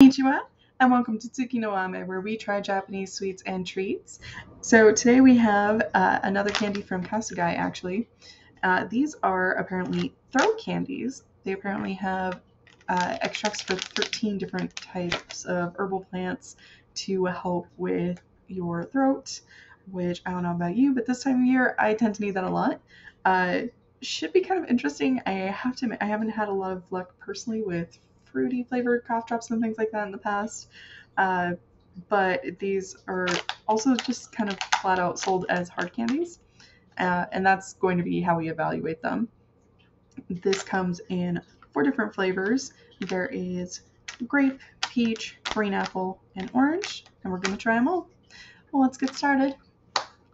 Konnichiwa, and welcome to Tsuki no Ame, where we try Japanese sweets and treats. So today we have another candy from Kasugai, actually. These are apparently throw candies. They apparently have extracts for 13 different types of herbal plants to help with your throat, which I don't know about you, but this time of year I tend to need that a lot. Should be kind of interesting. I have to admit, I haven't had a lot of luck personally with fruity flavored cough drops and things like that in the past, but these are also just kind of flat out sold as hard candies, and that's going to be how we evaluate them. This comes in 4 different flavors. There is grape, peach, green apple, and orange, and we're going to try them all. Well, let's get started.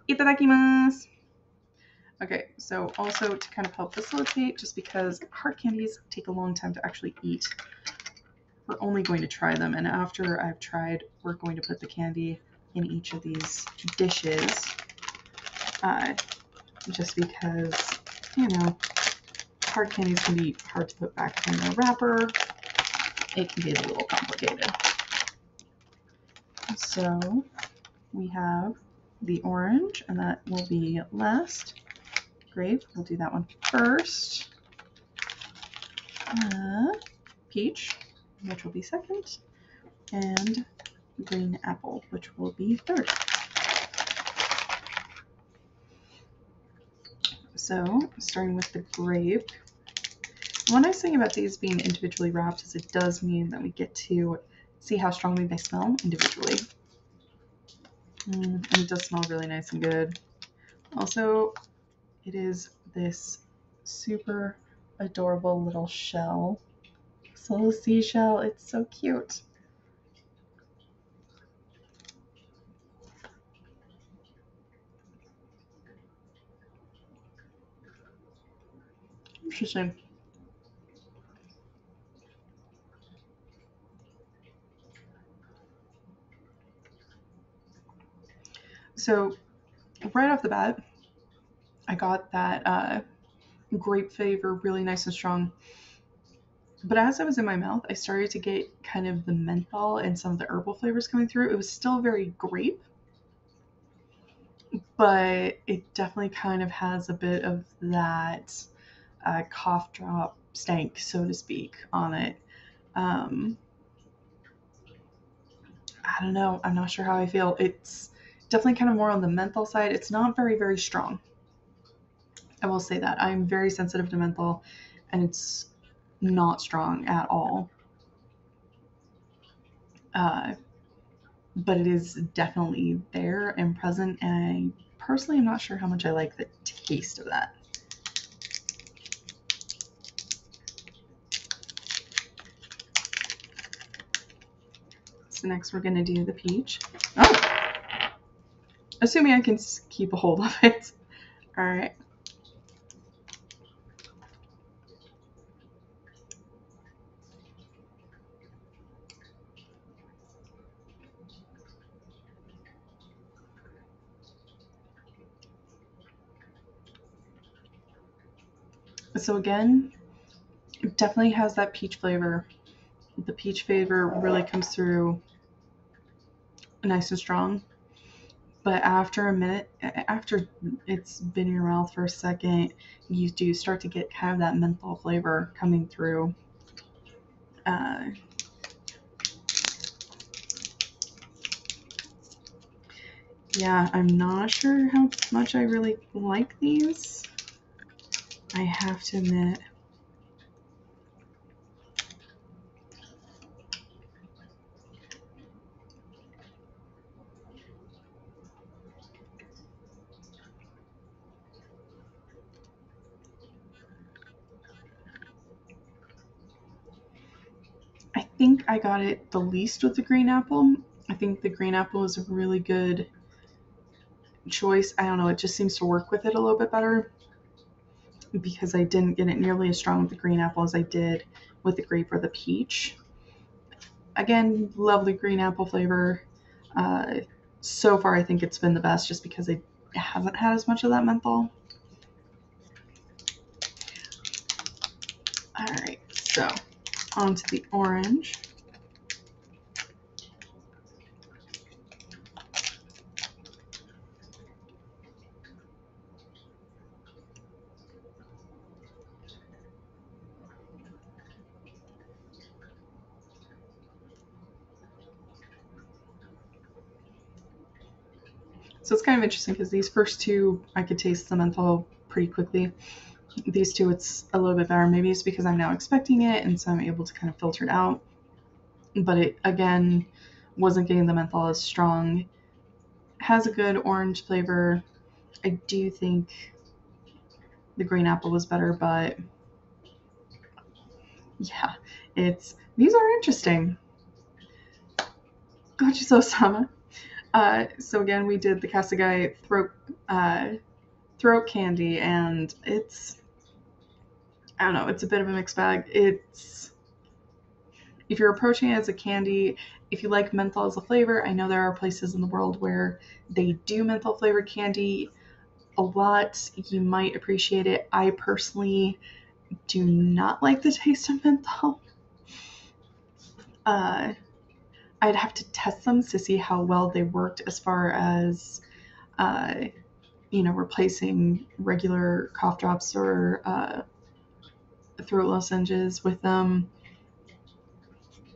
Itadakimasu! Okay, so also to kind of help facilitate, just because hard candies take a long time to actually eat, we're only going to try them, and after I've tried, we're going to put the candy in each of these dishes, just because, you know, hard candies can be hard to put back in the wrapper. It can be a little complicated. So we have the orange, and that will be last. Grape, we'll do that one first. Peach, which will be second, and green apple, which will be third. So, starting with the grape. One nice thing about these being individually wrapped is it does mean that we get to see how strongly they smell individually. And it does smell really nice and good. Also, it is this super adorable little shell. This little seashell, it's so cute. Interesting. So, right off the bat, I got that grape flavor really nice and strong. But as I was in my mouth, I started to get kind of the menthol and some of the herbal flavors coming through. It was still very grape, but it definitely kind of has a bit of that cough drop stank, so to speak, on it. I don't know. I'm not sure how I feel. It's definitely kind of more on the menthol side. It's not very, very strong. I will say that. I'm very sensitive to menthol, and it's not strong at all. But it is definitely there and present, and I personally am not sure how much I like the taste of that. So next we're going to do the peach. Oh! Assuming I can keep a hold of it. Alright. So again, it definitely has that peach flavor. The peach flavor really comes through nice and strong. But after a minute, after it's been in your mouth for a second, you do start to get kind of that menthol flavor coming through. Yeah, I'm not sure how much I really like these. I have to admit, I think I got it the least with the green apple. I think the green apple is a really good choice. I don't know, it just seems to work with it a little bit better, because I didn't get it nearly as strong with the green apple as I did with the grape or the peach. Again, lovely green apple flavor. So far I think it's been the best, just because I haven't had as much of that menthol. Alright, so on to the orange. So it's kind of interesting because these first two, I could taste the menthol pretty quickly. These two, it's a little bit better. Maybe it's because I'm now expecting it, and so I'm able to kind of filter it out. But it, again, wasn't getting the menthol as strong. Has a good orange flavor. I do think the green apple was better, but yeah, these are interesting. Gochisousama. So again, we did the Kasugai throat candy, and I don't know, it's a bit of a mixed bag. If you're approaching it as a candy, if you like menthol as a flavor, I know there are places in the world where they do menthol flavored candy a lot. You might appreciate it. I personally do not like the taste of menthol. I'd have to test them to see how well they worked as far as, you know, replacing regular cough drops or throat lozenges with them.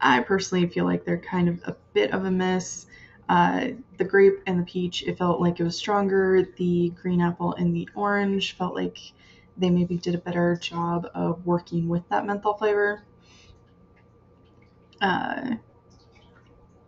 I personally feel like they're kind of a bit of a miss. The grape and the peach, it felt like it was stronger. The green apple and the orange felt like they maybe did a better job of working with that menthol flavor.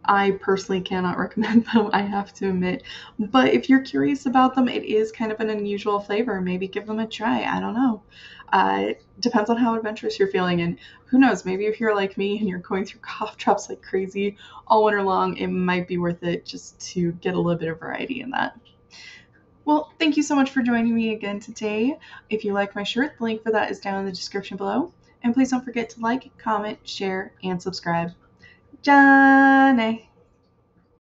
I personally cannot recommend them, I have to admit. But if you're curious about them, it is kind of an unusual flavor. Maybe give them a try. I don't know. Depends on how adventurous you're feeling. And who knows, maybe if you're like me and you're going through cough drops like crazy all winter long, it might be worth it just to get a little bit of variety in that. Well, thank you so much for joining me again today. If you like my shirt, the link for that is down in the description below. And please don't forget to like, comment, share, and subscribe. Johnny.